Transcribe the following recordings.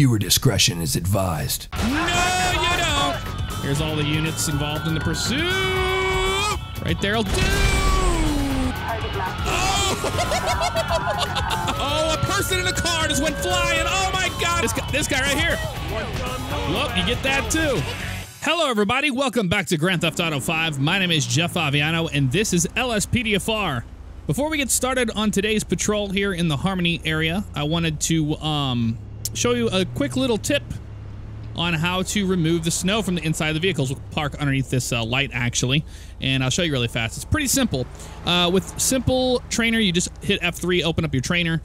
Viewer discretion is advised. No, you don't. Here's all the units involved in the pursuit. Right there will do. Oh. Oh, a person in a car just went flying. Oh, my God. This guy right here. Look, you get that, too. Hello, everybody. Welcome back to Grand Theft Auto V. My name is Jeff Favignano, and this is LSPDFR. Before we get started on today's patrol here in the Harmony area, I wanted to show you a quick little tip on how to remove the snow from the inside of the vehicles. We'll park underneath this light, actually, and I'll show you really fast. It's pretty simple. With simple trainer, you just hit F3, open up your trainer,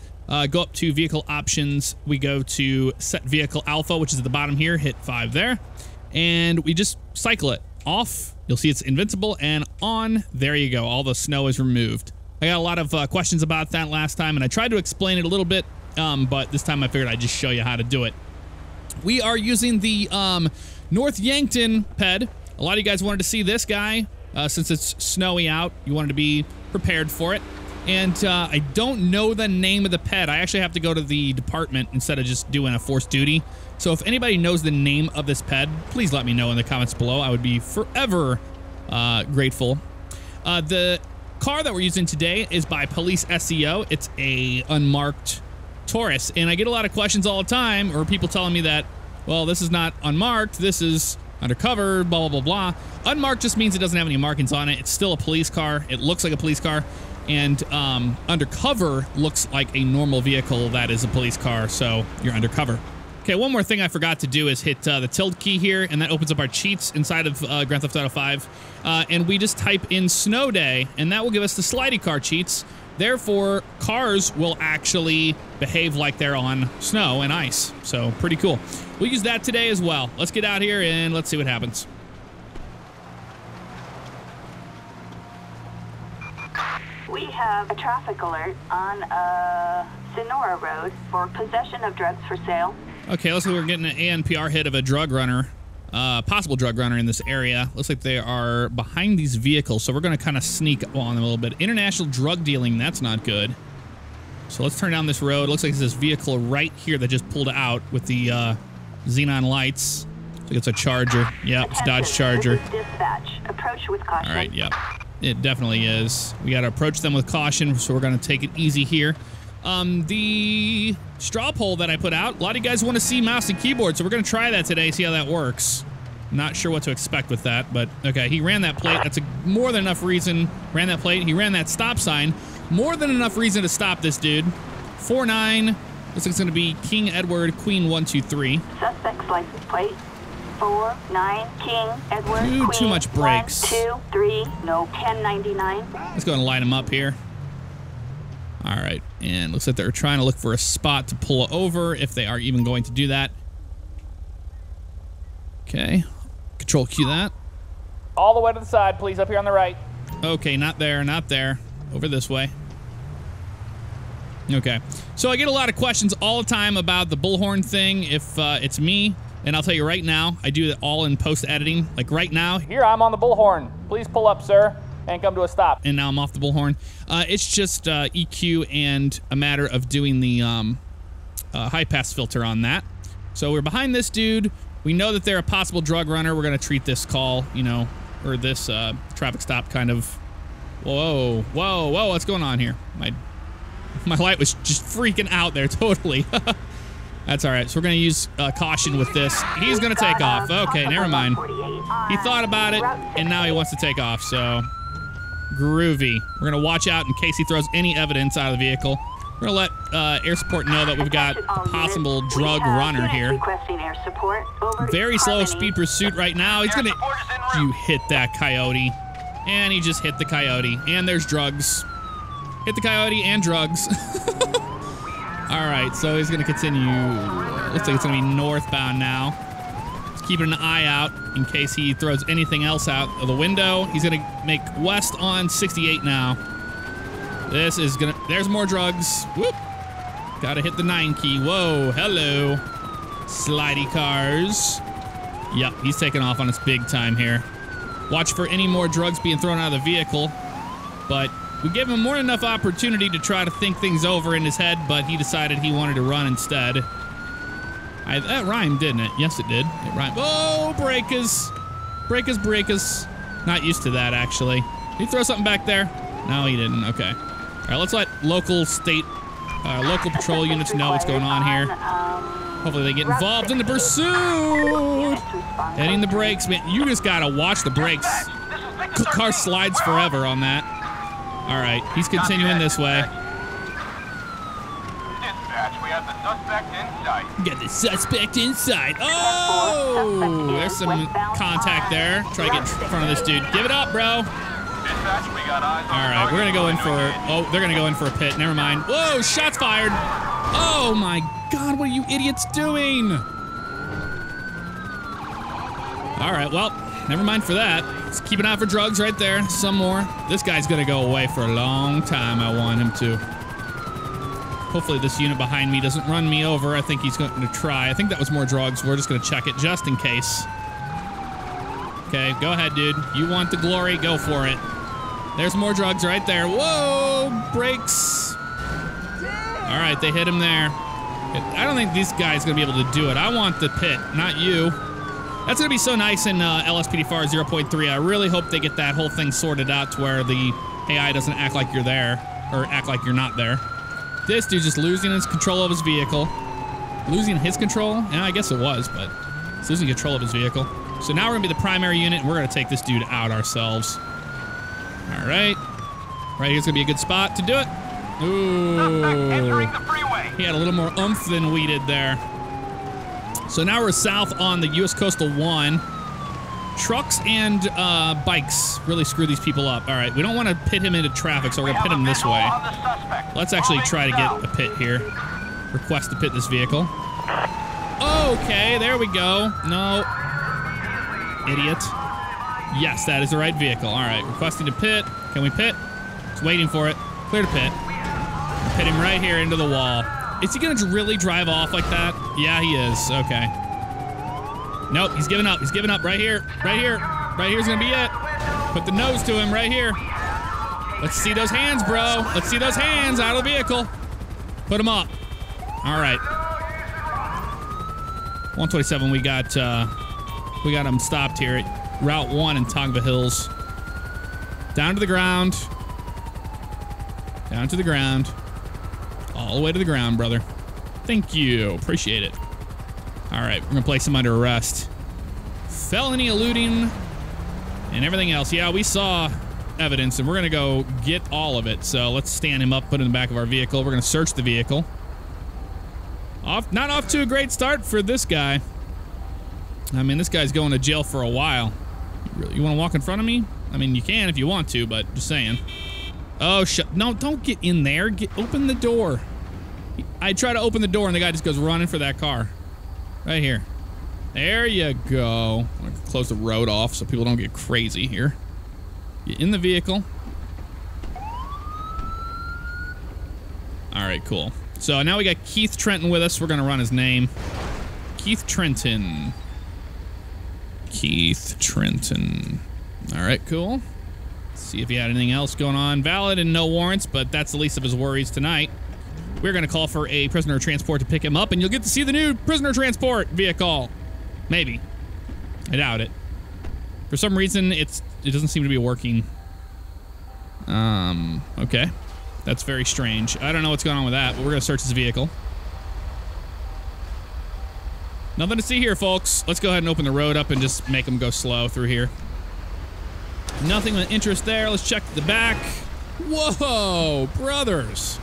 go up to vehicle options. We go to set vehicle alpha, which is at the bottom here. Hit 5 there, and we just cycle it off. You'll see it's invincible, and on. There you go. All the snow is removed. I got a lot of questions about that last time, and I tried to explain it a little bit, but this time I figured I'd just show you how to do it. We are using the North Yankton ped. A lot of you guys wanted to see this guy. Since it's snowy out, you wanted to be prepared for it. And I don't know the name of the ped. I actually have to go to the department instead of just doing a forced duty. So if anybody knows the name of this ped, please let me know in the comments below. I would be forever grateful. The car that we're using today is by Police SEO. It's a unmarked Taurus, and I get a lot of questions all the time, or people telling me that, well, this is not unmarked, this is undercover, blah, blah, blah, blah. Unmarked just means it doesn't have any markings on it. It's still a police car. It looks like a police car, and undercover looks like a normal vehicle that is a police car, so you're undercover. Okay, one more thing I forgot to do is hit the tilde key here, and that opens up our cheats inside of Grand Theft Auto V. And we just type in snow day, and that will give us the slidey car cheats. Therefore, cars will actually behave like they're on snow and ice. So, pretty cool. We'll use that today as well. Let's get out here and let's see what happens. We have a traffic alert on Sonora Road for possession of drugs for sale. Okay, looks like we're getting an ANPR hit of a drug runner, possible drug runner in this area. Looks like they are behind these vehicles, so we're going to kind of sneak on them a little bit. International drug dealing, that's not good. So let's turn down this road. Looks like there's this vehicle right here that just pulled out with the xenon lights. I think it's a Charger. Yep, it's Dodge Charger. Dispatch. Approach with caution. All right, yep. It definitely is. We got to approach them with caution, so we're going to take it easy here. The straw poll that I put out, a lot of you guys want to see mouse and keyboard, so we're going to try that today, see how that works. Not sure what to expect with that, but okay, he ran that plate. That's a more than enough reason. Ran that plate. He ran that stop sign. More than enough reason to stop this dude. 49. Looks like it's going to be King Edward, Queen 123. Suspect's license plate. 49, King Edward, Queen. Too much brakes. 1, 2, 3, no, 1099. Let's go and line him up here. All right, and looks like they're trying to look for a spot to pull over, if they are even going to do that. Okay, control Q that. All the way to the side, please, up here on the right. Okay, not there, not there. Over this way. Okay, so I get a lot of questions all the time about the bullhorn thing, if it's me, and I'll tell you right now, I do it all in post-editing. Like right now, here I'm on the bullhorn. Please pull up, sir, and come to a stop. And now I'm off the bullhorn. It's just EQ and a matter of doing the high-pass filter on that. So we're behind this dude. We know that they're a possible drug runner. We're going to treat this call, you know, or this traffic stop kind of... Whoa, whoa, whoa, what's going on here? My light was just freaking out there, totally. That's all right. So we're going to use caution with this. He's going to take off. Okay, never mind. He thought about it, and now he wants to take off, so... Groovy. We're going to watch out in case he throws any evidence out of the vehicle. We're going to let air support know that we've got a possible drug runner here. Very slow speed pursuit right now. He's going to... You hit that coyote. And he just hit the coyote. And there's drugs. Hit the coyote and drugs. All right, so he's going to continue. Looks like it's going to be northbound now. Keeping an eye out in case he throws anything else out of the window. He's going to make west on 68 now. This is going to... There's more drugs. Whoop. Got to hit the 9 key. Whoa. Hello. Slidey cars. Yep, he's taking off on us big time here. Watch for any more drugs being thrown out of the vehicle. But we gave him more than enough opportunity to try to think things over in his head, but he decided he wanted to run instead. That rhymed, didn't it? Yes, it did. It rhymed. Oh, breakers. Breakers, breakers. Not used to that, actually. Did he throw something back there? No, he didn't. Okay. All right, let's let local, state, local patrol units know what's going on here. Hopefully they get involved in the pursuit. Hitting the brakes, man. You just got to watch the brakes. Car slides forever on that. All right, he's continuing this way. Get the suspect inside. Oh, there's some contact there. Try to get in front of this dude. Give it up, bro. All right, we're gonna go in for. Oh, they're gonna go in for a pit. Never mind. Whoa, shots fired. Oh my God, what are you idiots doing? All right, well, never mind for that. Let's keep an eye for drugs right there. Some more. This guy's gonna go away for a long time. I want him to. Hopefully this unit behind me doesn't run me over. I think he's going to try. I think that was more drugs. We're just going to check it just in case. Okay, go ahead, dude. You want the glory? Go for it. There's more drugs right there. Whoa, brakes. All right, they hit him there. I don't think this guy's going to be able to do it. I want the pit, not you. That's going to be so nice in LSPDFR 0.3. I really hope they get that whole thing sorted out to where the AI doesn't act like you're there or act like you're not there. This dude's just losing his control of his vehicle. Losing his control? Yeah, I guess it was, but he's losing control of his vehicle. So now we're gonna be the primary unit, and we're gonna take this dude out ourselves. All right. Right here's gonna be a good spot to do it. Ooh. He had a little more oomph than we did there. So now we're south on the U.S. Coastal 1. Trucks and bikes really screw these people up. All right, we don't want to pit him into traffic, so we're going to pit him this way. Let's actually try to get a pit here. Request to pit this vehicle. Okay, there we go. No. Idiot. Yes, that is the right vehicle. All right, requesting to pit. Can we pit? It's waiting for it. Clear to pit. Pit him right here into the wall. Is he going to really drive off like that? Yeah, he is. Okay. Nope, he's giving up. He's giving up right here. Right here. Right here's gonna be it. Put the nose to him right here. Let's see those hands, bro. Let's see those hands out of the vehicle. Put them up. All right. 127, we got him stopped here at Route 1 in Tongva Hills. Down to the ground. Down to the ground. All the way to the ground, brother. Thank you. Appreciate it. All right, we're gonna place him under arrest. Felony eluding and everything else. Yeah, we saw evidence and we're gonna go get all of it. So let's stand him up, put him in the back of our vehicle. We're gonna search the vehicle. Not off to a great start for this guy. I mean, this guy's going to jail for a while. You wanna walk in front of me? I mean, you can if you want to, but just saying. Oh, no, don't get in there. Open the door. I try to open the door and the guy just goes running for that car. Right here. There you go. I'm gonna close the road off so people don't get crazy here. Get in the vehicle. All right, cool. So now we got Keith Trenton with us. We're gonna run his name. Keith Trenton. Keith Trenton. All right, cool. Let's see if he had anything else going on. Valid and no warrants, but that's the least of his worries tonight. We're going to call for a prisoner transport to pick him up, and you'll get to see the new prisoner transport vehicle. Maybe. I doubt it. For some reason, it doesn't seem to be working. Okay. That's very strange. I don't know what's going on with that, but we're going to search this vehicle. Nothing to see here, folks. Let's go ahead and open the road up and just make them go slow through here. Nothing of interest there. Let's check the back. Whoa, brothers.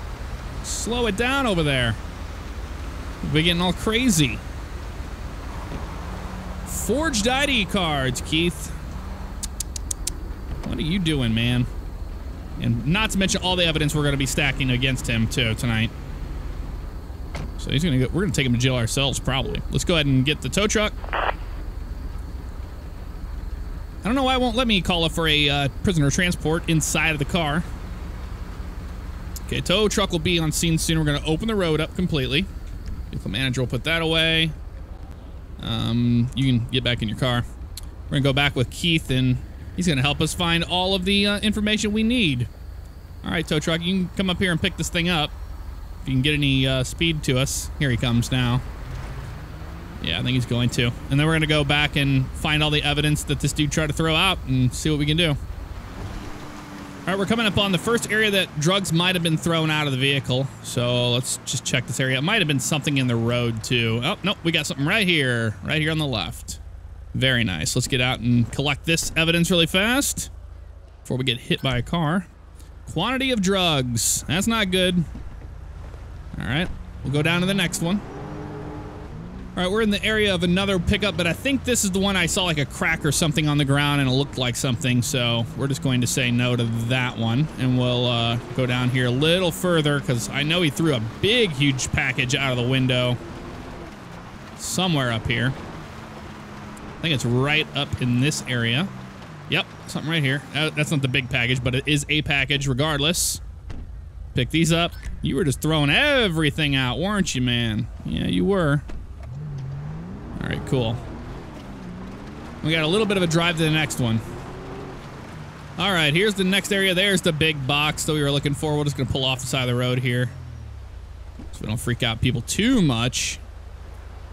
Slow it down over there. We're getting all crazy. Forged ID cards, Keith. What are you doing, man? And not to mention all the evidence we're going to be stacking against him too tonight. So he's going to go. We're going to take him to jail ourselves, probably. Let's go ahead and get the tow truck. I don't know why it won't let me call up for a prisoner transport inside of the car. Okay, tow truck will be on scene soon. We're going to open the road up completely. Vehicle manager will put that away. You can get back in your car. We're going to go back with Keith, and he's going to help us find all of the information we need. All right, tow truck, you can come up here and pick this thing up. If you can get any speed to us. Here he comes now. Yeah, I think he's going to. And then we're going to go back and find all the evidence that this dude tried to throw out and see what we can do. All right, we're coming up on the first area that drugs might have been thrown out of the vehicle. So let's just check this area. It might have been something in the road, too. Oh, no, we got something right here on the left. Very nice. Let's get out and collect this evidence really fast before we get hit by a car. Quantity of drugs. That's not good. All right, we'll go down to the next one. All right, we're in the area of another pickup, but I think this is the one I saw like a crack or something on the ground and it looked like something, so we're just going to say no to that one, and we'll go down here a little further because I know he threw a big, huge package out of the window somewhere up here. I think it's right up in this area. Yep, something right here. That's not the big package, but it is a package regardless. Pick these up. You were just throwing everything out, weren't you, man? Yeah, you were. All right, cool. We got a little bit of a drive to the next one. All right, here's the next area. There's the big box that we were looking for. We're just going to pull off the side of the road here so we don't freak out people too much.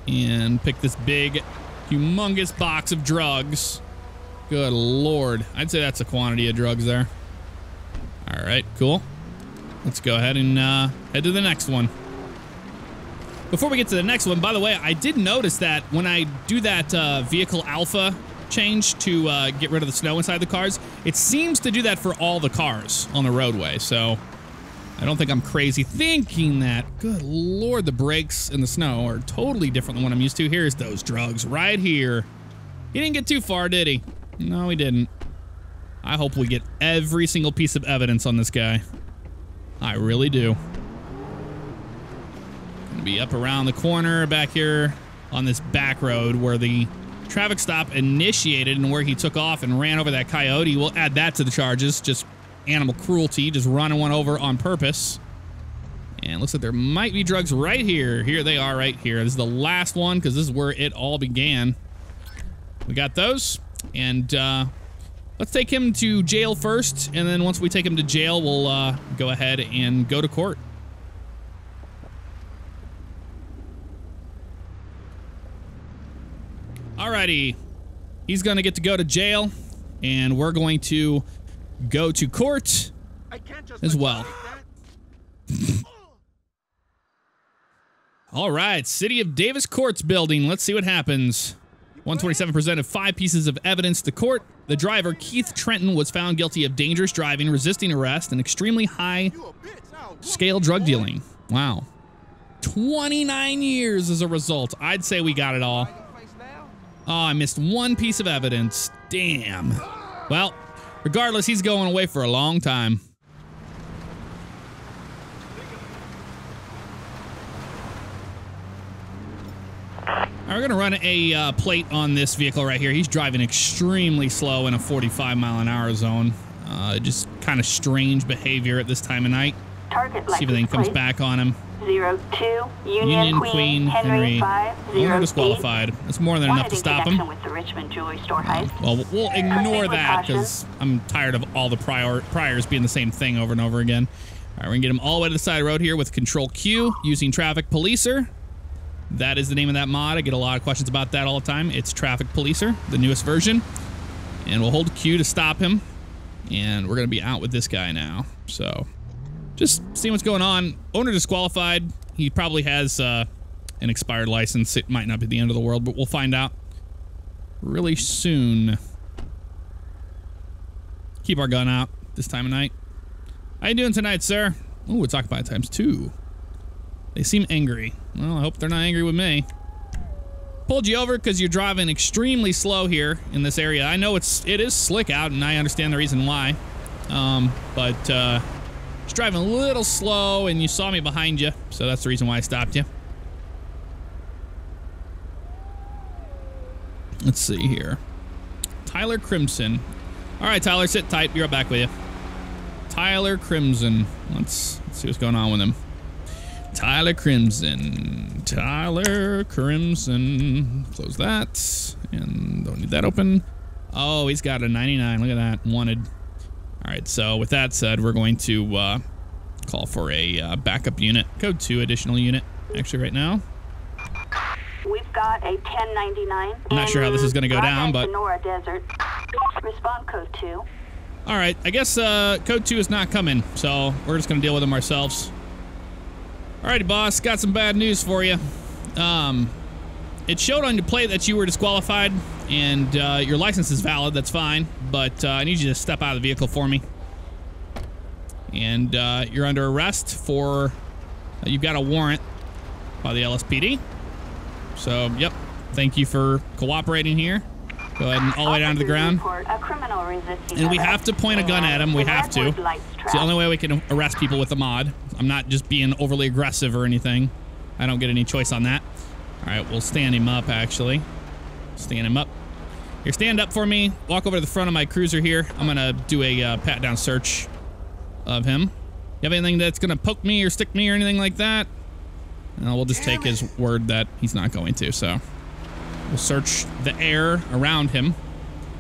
And pick this big humongous box of drugs. Good Lord. I'd say that's a quantity of drugs there. All right, cool. Let's go ahead and head to the next one. Before we get to the next one, by the way, I did notice that when I do that vehicle alpha change to get rid of the snow inside the cars, it seems to do that for all the cars on the roadway. So I don't think I'm crazy thinking that. Good Lord, the brakes in the snow are totally different than what I'm used to. Here's those drugs right here. He didn't get too far, did he? No, he didn't. I hope we get every single piece of evidence on this guy. I really do. Gonna be up around the corner back here on this back road where the traffic stop initiated and where he took off and ran over that coyote. We'll add that to the charges, just animal cruelty, just running one over on purpose. And looks like there might be drugs right here. Here they are right here. This is the last one because this is where it all began. We got those, and let's take him to jail first, and then once we take him to jail, we'll go ahead and go to court. Alrighty, he's gonna get to go to jail, and we're going to go to court as well. All right, City of Davis Courts building. Let's see what happens. 127 presented 5 pieces of evidence to court. The driver, Keith Trenton, was found guilty of dangerous driving, resisting arrest, and extremely high-scale drug dealing. Wow. 29 years as a result. I'd say we got it all. Oh, I missed one piece of evidence. Damn. Well, regardless, he's going away for a long time. We're going to run a plate on this vehicle right here. He's driving extremely slow in a 45-mile-an-hour zone. Just kind of strange behavior at this time of night. Target see if anything comes back on him. 02 Union Queen Henry 508. We're disqualified. That's more than enough to stop him. With the Richmond jewelry store heist. Well, we'll ignore that because I'm tired of all the priors being the same thing over and over again. All right, we're going to get him all the way to the side of the road here with Control Q using Traffic Policer. That is the name of that mod. I get a lot of questions about that all the time. It's Traffic Policer, the newest version. And we'll hold Q to stop him. And we're going to be out with this guy now. So just seeing what's going on. Owner disqualified. He probably has an expired license. It might not be the end of the world, but we'll find out really soon. Keep our gun out this time of night. How you doing tonight, sir? Ooh, it's occupied times 2. They seem angry. Well, I hope they're not angry with me. Pulled you over because you're driving extremely slow here in this area. I know it is slick out, and I understand the reason why. But just driving a little slow, and you saw me behind you, so that's the reason why I stopped you. Let's see here. Tyler Crimson. All right, Tyler, sit tight. Be right back with you. Tyler Crimson. Let's see what's going on with him. Tyler Crimson. Tyler Crimson. Close that. And don't need that open. Oh, he's got a 99. Look at that. Wanted. All right, so with that said, we're going to call for a backup unit. Code 2 additional unit, actually, right now. We've got got a 1099. I'm not sure how this is going to go down, but... Sonora Desert. Respond code 2. All right, I guess code 2 is not coming, so we're just going to deal with them ourselves. All right, boss, got some bad news for you. It showed on your plate that you were disqualified, and your license is valid. That's fine, but I need you to step out of the vehicle for me. And you're under arrest for... you've got a warrant by the LSPD. So, yep, thank you for cooperating here. Go ahead and all the way down to the ground. And we have to point a gun at him. We have to. It's the only way we can arrest people with a mod. I'm not just being overly aggressive or anything. I don't get any choice on that. All right, we'll stand him up, actually. Stand him up. Here, stand up for me. Walk over to the front of my cruiser here. I'm going to do a pat-down search of him. You have anything that's going to poke me or stick me or anything like that? No, we'll just take his word that he's not going to, so... We'll search the air around him,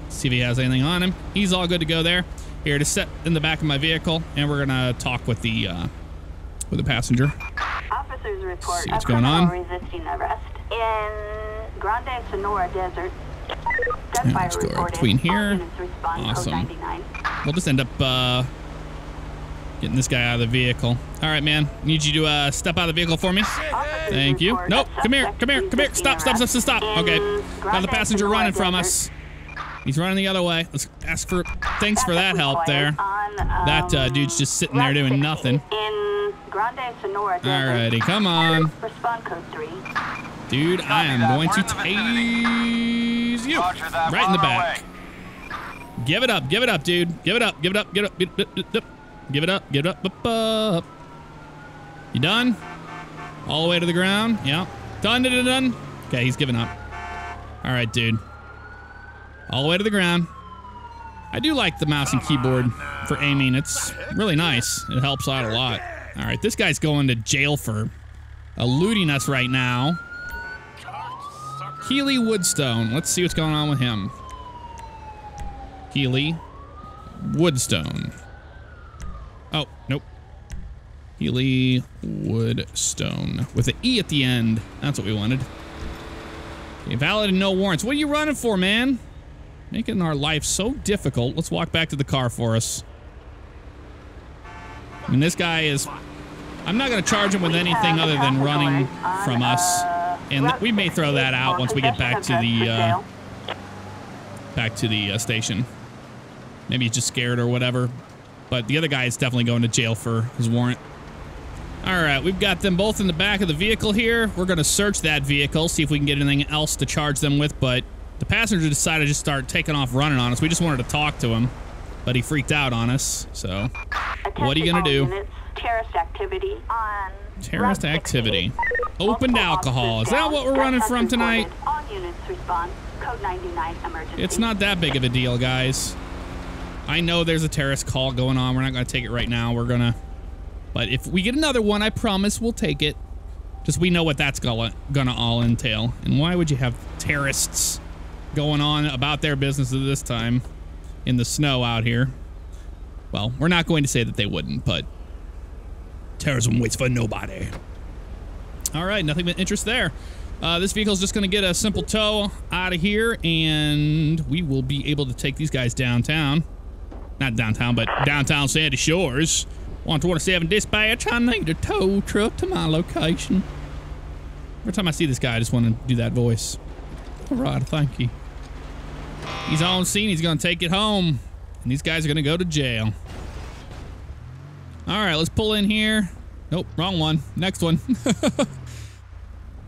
see if he has anything on him. He's all good to go there. Here, just set in the back of my vehicle, and we're gonna talk with the passenger. Officers report see what's going on. Resisting arrest in Grande Sonora Desert. Yeah, let's go right between here. Awesome. We'll just end up getting this guy out of the vehicle. All right, man. Need you to step out of the vehicle for me. Thank you. Nope. Come here. Come here. Come here. Stop. Stop. Stop. Stop. Okay. Got the passenger running from us. He's running the other way. Let's ask for. Thanks for that help there. That dude's just sitting there doing nothing. All righty. Come on. Dude, I am going to tase you right in the back. Give it up. Give it up, dude. Give it up. Give it up. Give it up. Give it up. Give it up. Give it up. Up. You done? All the way to the ground. Yeah. Done. Done. Done. Okay, he's giving up. All right, dude. All the way to the ground. I do like the mouse and keyboard for aiming. It's really nice. It helps out a lot. All right, this guy's going to jail for eluding us right now. Healy Woodstone. Let's see what's going on with him. Healy Woodstone. Oh, nope. Healy Woodstone. With an E at the end. That's what we wanted. Okay, valid and no warrants. What are you running for, man? Making our life so difficult. Let's walk back to the car for us. I mean, this guy is... I'm not going to charge him with anything other than running from us. And we may throw that out once we get back to the station. Maybe he's just scared or whatever. But the other guy is definitely going to jail for his warrant. All right, we've got them both in the back of the vehicle here. We're going to search that vehicle, see if we can get anything else to charge them with. But the passenger decided to just start taking off running on us. We just wanted to talk to him, but he freaked out on us. So what are you going to do? Terrorist activity. Terrorist activity. Opened alcohol. Is that what we're running from tonight? All units respond. Code 99 emergency. It's not that big of a deal, guys. I know there's a terrorist call going on. We're not going to take it right now. We're going to... But if we get another one, I promise we'll take it. Just we know what that's going to all entail. And why would you have terrorists going on about their business at this time in the snow out here? Well, we're not going to say that they wouldn't, but... Terrorism waits for nobody. All right, nothing but interest there. This vehicle's just going to get a simple tow out of here, and we will be able to take these guys downtown. Not downtown, but downtown Sandy Shores. 127 dispatch, I need a tow truck to my location. Every time I see this guy, I just want to do that voice. All right, thank you. He's on scene. He's going to take it home. And these guys are going to go to jail. All right, let's pull in here. Nope, wrong one. Next one.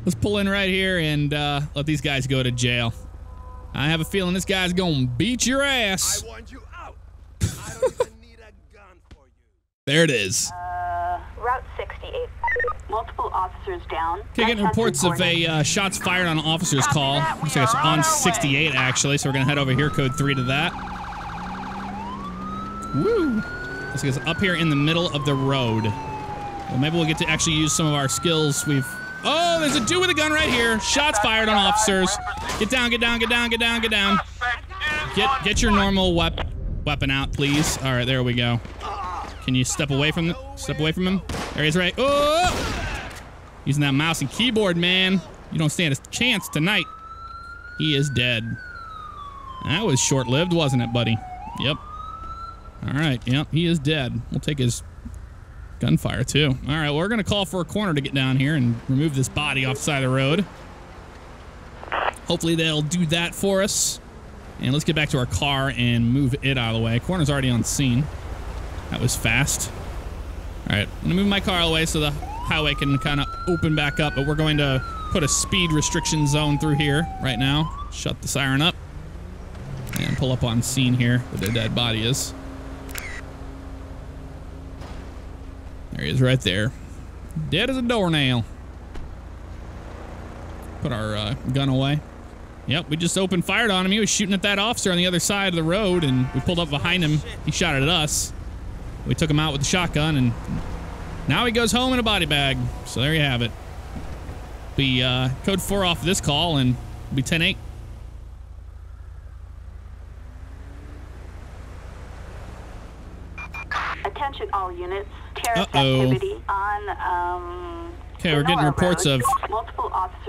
Let's pull in right here and let these guys go to jail. I have a feeling this guy's going to beat your ass. I want you. I don't even need a gun for you. There it is. Route 68. Multiple officers down. Okay, getting reports of a shots fired on an officer's call. Looks like it's on 68 actually, so we're gonna head over here. Code 3 to that. Woo! Looks like it's up here in the middle of the road. Well, maybe we'll get to actually use some of our skills. We've. Oh, there's a dude with a gun right here. Shots fired on officers. Get down! Get down! Get down! Get down! Get down! Get your normal weapon. Weapon out, please. All right, there we go. Can you step away from him? There he is, right. Oh! Using that mouse and keyboard, man. You don't stand a chance tonight. He is dead. That was short-lived, wasn't it, buddy? Yep. All right. Yep, he is dead. We'll take his gunfire, too. All right, well, we're going to call for a corner to get down here and remove this body off the side of the road. Hopefully, they'll do that for us. And let's get back to our car and move it out of the way. Corner's already on scene. That was fast. All right, I'm going to move my car out of the way so the highway can kind of open back up, but we're going to put a speed restriction zone through here right now. Shut the siren up. And pull up on scene here where their dead body is. There he is right there. Dead as a doornail. Put our gun away. Yep, we just opened fire on him. He was shooting at that officer on the other side of the road, and we pulled up behind him. He shot at us. We took him out with the shotgun, and now he goes home in a body bag. So there you have it. Be code 4 off this call, and be 10-8. Attention all units. Terrorist activity on... Okay, we're getting reports of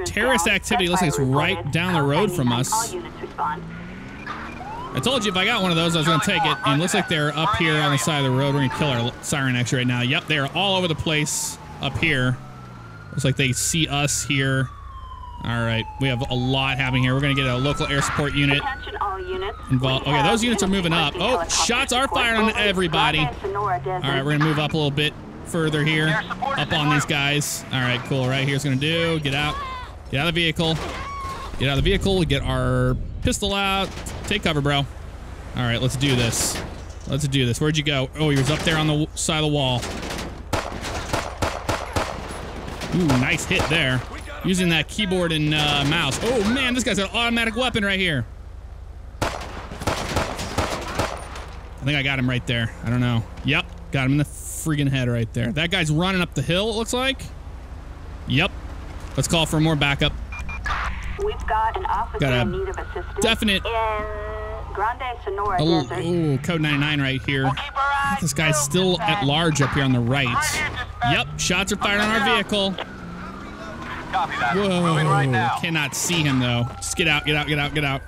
terrorist activity. Looks like it's right down the road from us. I told you if I got one of those, I was going to take it. And it looks like they're up here on the side of the road. We're going to kill our siren actually right now. Yep, they are all over the place up here. Looks like they see us here. All right, we have a lot happening here. We're going to get a local air support unit involved. Okay, those units are moving up. Oh, shots are fired on everybody. All right, we're going to move up a little bit further here, up on these guys. All right, cool. Right here's gonna do. Get out. Get out of the vehicle. Get out of the vehicle. Get our pistol out. Take cover, bro. All right, let's do this. Let's do this. Where'd you go? Oh, he was up there on the side of the wall. Ooh, nice hit there. Using that keyboard and mouse. Oh, man, this guy's got an automatic weapon right here. I think I got him right there. I don't know. Yep, got him in the freaking head right there. That guy's running up the hill, it looks like. Yep. Let's call for more backup. We've got an officer in need of assistance. Definite. In Grande Sonora Desert. Ooh, code 99 right here. This guy's still at large up here on the right. Yep, shots are fired on our vehicle. Copy that. Whoa, cannot see him though. Just get out, get out, get out, get out.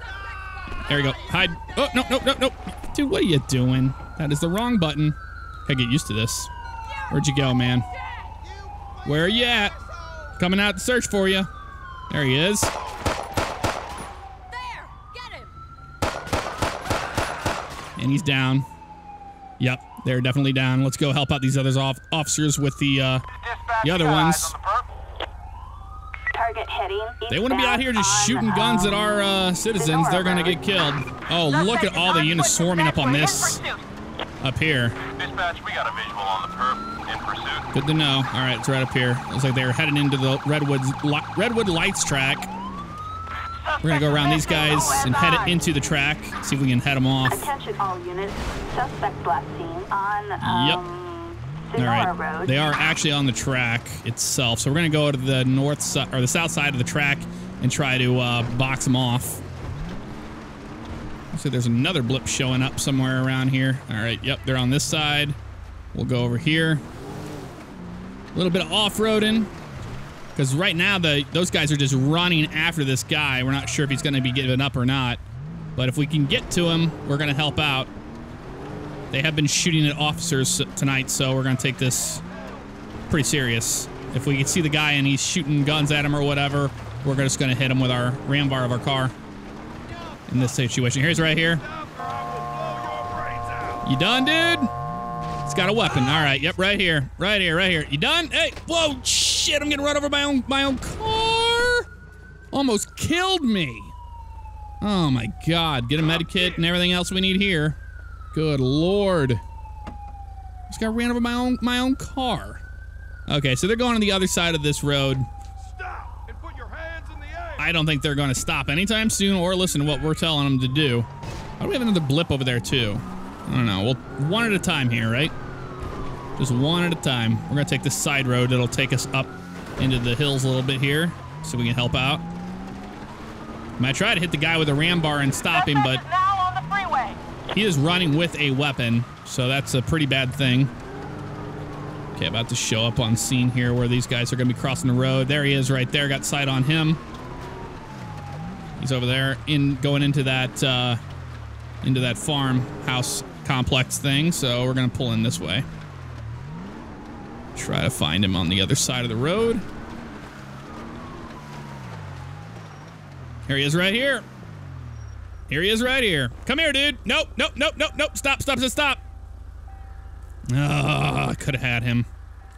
There you go. Hide. Oh, no, no, no, no. Dude, what are you doing? That is the wrong button. Gotta get used to this. Where'd you go, man? Where are you at? Coming out to search for you. There he is. There, get him. And he's down. Yep, they're definitely down. Let's go help out these other officers with the other ones. Target heading. They wouldn't be out here just shooting guns at our citizens. They're gonna get killed. Oh, look at all the units swarming up on this. Up here. Dispatch, we got a visual on the perp in pursuit. Good to know. All right, it's right up here. Looks like they're heading into the Redwood Lights track. We're going to go around these guys and head it into the track. See if we can head them off. Attention all units. Suspect black scene on yep. All right. Road. They are actually on the track itself. So we're going to go to the north side or the south side of the track and try to box them off. So there's another blip showing up somewhere around here. All right, yep, they're on this side. We'll go over here. A little bit of off-roading, because right now those guys are just running after this guy. We're not sure if he's going to be giving up or not, but if we can get to him, we're going to help out. They have been shooting at officers tonight, so we're going to take this pretty serious. If we can see the guy and he's shooting guns at him or whatever, we're just going to hit him with our ram bar of our car. In this situation. Here's right here. You done, dude? It's got a weapon. All right. Yep. Right here. Right here. Right here. You done? Hey. Whoa. Shit. I'm getting run over by my own car. Almost killed me. Oh my God. Get a med kit and everything else we need here. Good Lord. Just got ran over by my own car. Okay. So they're going on the other side of this road. I don't think they're going to stop anytime soon or listen to what we're telling them to do. Why do we have another blip over there, too? I don't know. Well, one at a time here, right? Just one at a time. We're going to take this side road. It'll take us up into the hills a little bit here so we can help out. I might try to hit the guy with a ram bar and stop him, but he is running with a weapon, so that's a pretty bad thing. Okay, about to show up on scene here where these guys are going to be crossing the road. There he is right there. Got sight on him. He's over there in going into that farmhouse complex thing. So we're going to pull in this way. Try to find him on the other side of the road. Here he is right here. Here he is right here. Come here, dude. Nope, nope, nope, nope, nope. Stop, stop, stop, stop. Ah, oh, could have had him.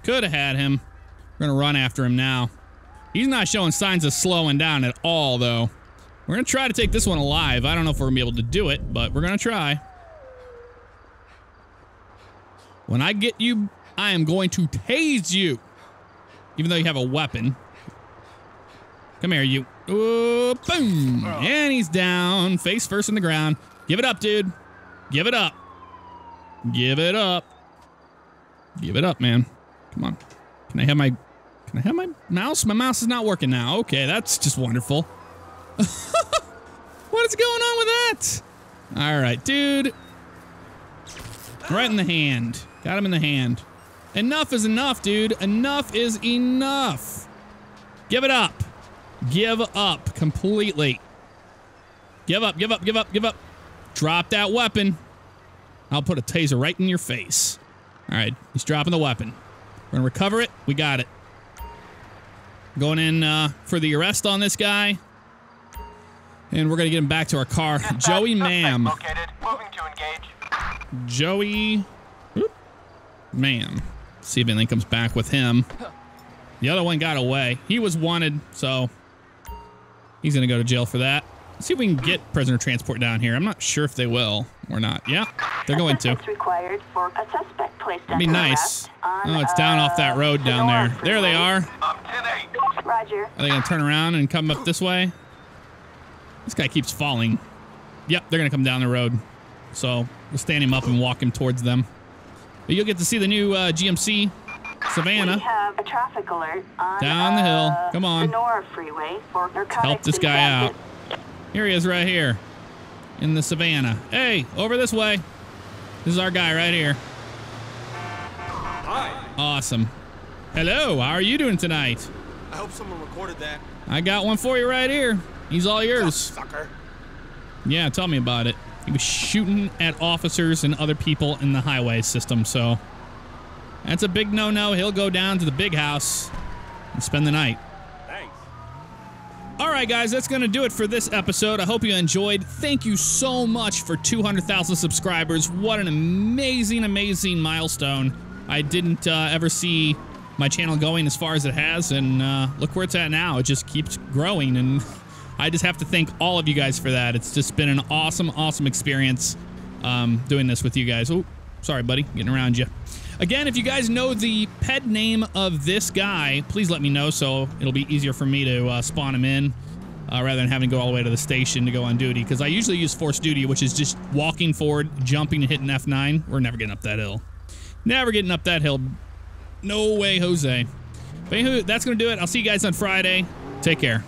Could have had him. We're going to run after him now. He's not showing signs of slowing down at all, though. We're going to try to take this one alive. I don't know if we're going to be able to do it, but we're going to try. When I get you, I am going to tase you. Even though you have a weapon. Come here, you. Ooh, boom. And he's down. Face first in the ground. Give it up, dude. Give it up. Give it up. Give it up, man. Come on. Can I have my... Can I have my mouse? My mouse is not working now. Okay, that's just wonderful. What is going on with that? All right, dude. Right in the hand. Got him in the hand. Enough is enough, dude. Enough is enough. Give it up. Give up completely. Give up, give up, give up, give up. Drop that weapon. I'll put a taser right in your face. All right, he's dropping the weapon. We're going to recover it. We got it. Going in for the arrest on this guy. And we're going to get him back to our car. Joey Ma'am. Moving to engage. Joey Ma'am. See if anything comes back with him. The other one got away. He was wanted, so he's going to go to jail for that. Let's see if we can get prisoner transport down here. I'm not sure if they will or not. Yeah, they're going to. Required for a suspect placed under be nice. Oh, it's down off that road down there. There they are. Roger. Are they going to turn around and come up this way? This guy keeps falling. Yep, they're going to come down the road. So we'll stand him up and walk him towards them. But you'll get to see the new GMC Savana. We have a traffic alert on down the hill. Come on. Sonora freeway for help this guy out. Here he is right here in the Savana. Hey, over this way. This is our guy right here. Hi. Awesome. Hello. How are you doing tonight? I hope someone recorded that. I got one for you right here. He's all yours. Sucker. Yeah, tell me about it. He was shooting at officers and other people in the highway system, so that's a big no-no. He'll go down to the big house and spend the night. Thanks. All right, guys, that's going to do it for this episode. I hope you enjoyed. Thank you so much for 200,000 subscribers. What an amazing, amazing milestone. I didn't ever see my channel going as far as it has, and look where it's at now. It just keeps growing, and I just have to thank all of you guys for that. It's just been an awesome, awesome experience doing this with you guys. Oh, sorry, buddy. Getting around you. Again, if you guys know the pet name of this guy, please let me know so it'll be easier for me to spawn him in rather than having to go all the way to the station to go on duty, because I usually use forced duty, which is just walking forward, jumping, and hitting F9. We're never getting up that hill. Never getting up that hill. No way, Jose. But anywho, that's going to do it. I'll see you guys on Friday. Take care.